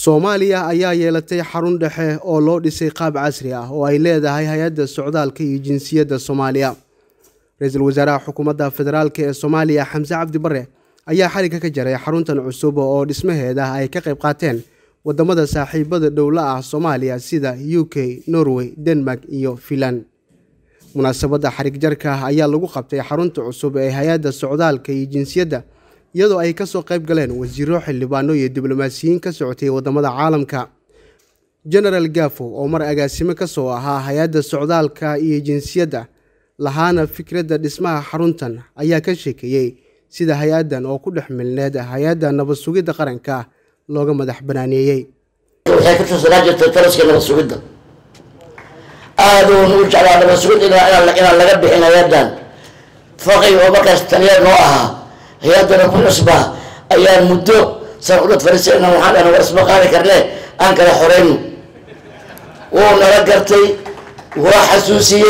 Soomaaliya ayaa yeelatay xarun dhexe oo loo dhisay qaab casri ah oo ay leedahay hay'adda socdaalka iyo jinsiyadda Soomaaliya. Ra'iisul Wasaaraha Xukuumadda Federaalka ee Soomaaliya Hamza Cabdi Barre ayaa xariga ka jaray xaruntan cusub oo dhismaheeda ay ka qayb qaateen wadamada saaxiibada dhowla ah Soomaaliya sida UK, Norway, Denmark iyo Finland. Munaasabadda xarig jarka ayaa lagu qabtay xarunta cusub ee hay'adda socdaalka iyo jinsiyadda iyadoo ay ka soo qayb galeen wasiiro xildhibaano iyo diblomaasiyiin ka socotay wadamada caalamka. General Gafu Omar agaasime ka soo ahaa hay'adda socdaalka iyo jinsiyadda lahaana fikradda dhismaha xaruntan ayaa ka sheekeeyay sida hay'addan oo ku dhex milneed hay'adda nabad sugidda qaranka looga madax banaaneeyay. أدون وش على مسؤول إن اللقب بحنا يدان فقي وبكر تنير نوعها يدنا كل أسبوع أيام مدة سأقول فرسنا وحنا ورسم قاري كرني أنكر حرين ونرجعتي وحسوسي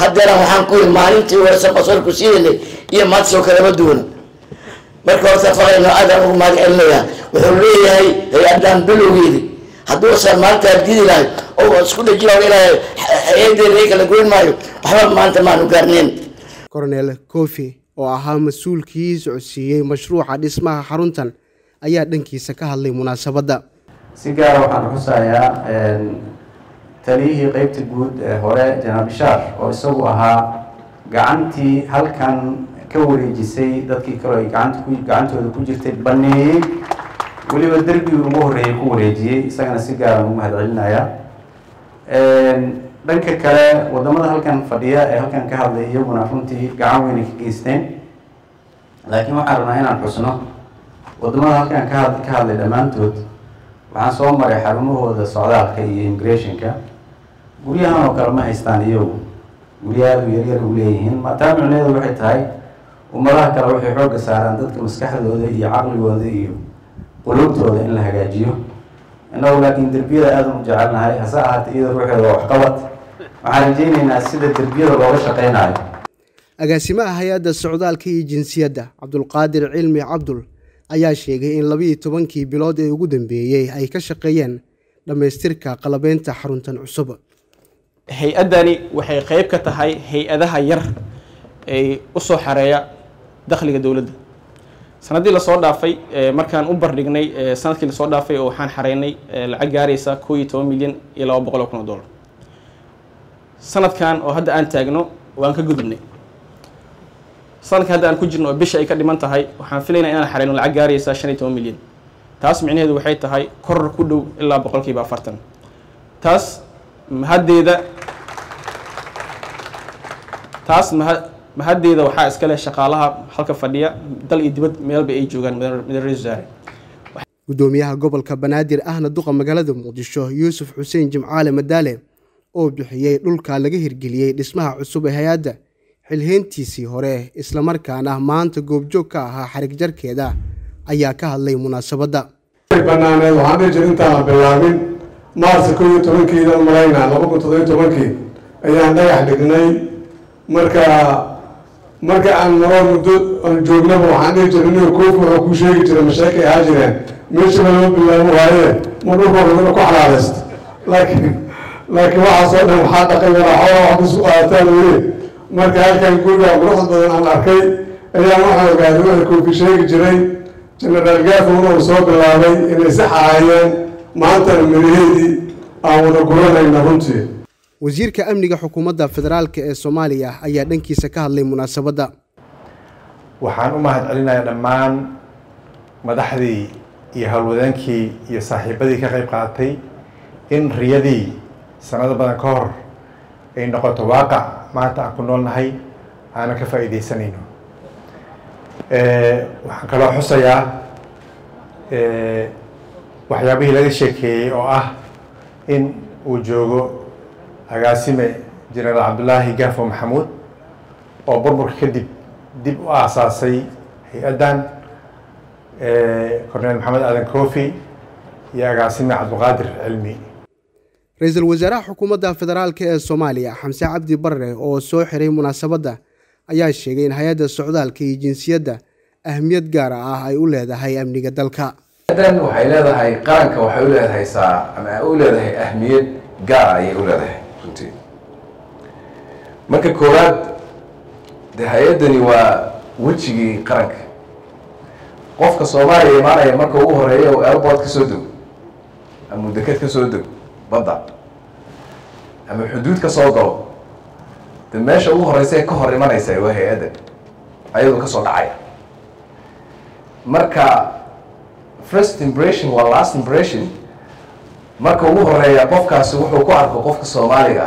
حدنا وحنا كل مالتي ورسم قصور كسي اللي يمات سو كلام دون مركز فقي إنه أدم ومال إلنا وحلوي هي أدم بلوغيدي هذول سلمان تبدي لاي أو سكوت جيلوا لاي هيدا ليك لقول مايو أحب ما أنت ما نقارنين. كورنيل كوفي وأهم مسؤول كيس عسية مشروع عاد اسمها حرونتن أياد دنكي سكها اللي مناسبة ده. سيجارو عن حسايا تليه قيبت الجود هراء جناب شار وسوها قعنتي هل كان كوري جسي ذاتي كوري قعنتو الكوجرت البني. ولي بدربي ومهري كوريجي سكان السجارة ومهد علنايا. ذنك كلا وضمنها هل كان فديا هل كان كهذا يوم نفنتي قعوينك كيستين. لكن ما عرفنا هنا الحسنة. وضمنها هل كان كهذا دمان تود. وعن صوم مري حرمه هو الصعداء كي إمبريشن كا. قولي أنا وكلمة إستانيو. قولي هذا ويرير قوليهن ما تابعنا هذا واحد هاي. ومراه كروح يحرق سعران ضدك مسكحة وذي عقل وذي. قلوبتوده إن لهجاجيو إنه لكن تربية آدم جعلنا هاي حساعة إذا روحي وحقبت وحالجيني ناس سيدة تربية وغوشقين هاي أقاسماء هيادة السعودال كي جنسيادة عبد القادر علمي عبدل أيا شيغي إن لبي تبنكي بلودي يقودن بيي أي كشقيين لما يستركا قلبين تحرونتن عصبة هي أداني وحي قيبك تهي هي أدها ير أي أصو حرية دخلك دولد sanadii la soo dhaafay markaan u bardhignay sanadkii la soo dhaafay oo waxaan xareynay lacag gaaraysa 12 milyan iyo $200,000 sanadkan oo hadda aan taagno waan ka gudubnay sanadkan hadda aan ku jirno bisha ay ka dhiman tahay waxaan filaynaa inaan xareyno lacag gaaraysa 15 milyan taas micnaheedu waxay tahay koror ku dhow ilaa 40% taas mahaddeeda mahaddeeda waxaa iska leh shaqaalaha halka fadhiya dal iyo dibad meelba ay joogaan madaxweynaha wasaare gudoomiyaha gobolka Banaadir ahna duqa magaalada Muqdisho Yuusuf Xuseen Jimcaale Madaale oo bixiyay dhulka laga hirgeliyay dhismaha cusub ee hay'adda xilheentiisii hore isla markaana maanta goobjoog ka ahaa xarig jarkeeda ayaa ka hadlay munaasabadda barnaamijka waxaa meesha bilaabin Maarso 12 maalinna 2017 ayaan dhagax dhignay marka aan maro muddo aan joognaba waxaan jirnay koof oo ku sheegi jiray mashaakil ay jireen meeshana loo bilaabo waaye muduuqoodana ku xalaalayst laakiin waxa soo dhan waxa dhaqay raaxo wax isku qaataan weey marka halkaan guriga quruxda badan aan arkay ayaa waxa gaadhay koof sheegi jiray General Gafu Omar soo bilaabay inay saxaayeen maanta mirihiidi aan wada guranayna runtii وزير كأمنية حكومة فدرال كالصومالية أيا دنكي سكها اللي مناسبة وحان أمهد علينا يا دمان مدحدي يا هالودانكي يا صاحبتي كغيب قاعدتي إن ريادي سند بنكور إن نقطة واقع ما تأكلون هاي أنا كفايدي سنينه وحان كلا حصيا وحيابي لدي شكي أو إن وجوجو agaasime General Cabdi Gafu Maxamuud oo burburka kadib dib u aasaasay hay'adan Colonel Maxamed Aadan Koofi iyo agaasime Cabdiqaadir Cilmi Ra'iisul Wasaaraha Xukuumadda Federaalka ee Soomaaliya Hamza Cabdi Barre oo soo xiray munaasabadda ayaa sheegay in hay'adda socdaalka iyo jinsiyadda ahmiyad gaar ah ay u leedahay amniga dalka. هذا waxay leedahay qaranka waxay u leedahay saa ama u leedahay ahmiyad gaar ah ay u leedahay runtii marka koowaad hay'adani waa wajigii qaranka qofka Soomaaliya imaanaya marka uu horeeyo airport ka soo dego ama dekad ka soo dego badda ama xuduud ka soo galo tan meesha uu horeeyay ka hor imanaysa waa hay'adda ayadoo ka soo dhacaya marka first impression or last impression marka uu horeeyo qofkaasi wuxuu ku arko qofka Soomaaliga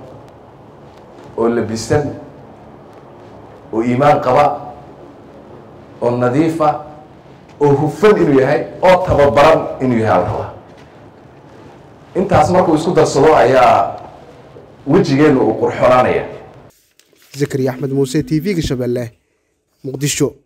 واللي بيستن وإيمان قراء والنظيفة وهفن إنه يهاي أو تبرم إنه يهاي أنت أسمعك ويسكت الصلاة يا وجهين وقرحونانية زكريا أحمد موسى تي في شبله مقدشو.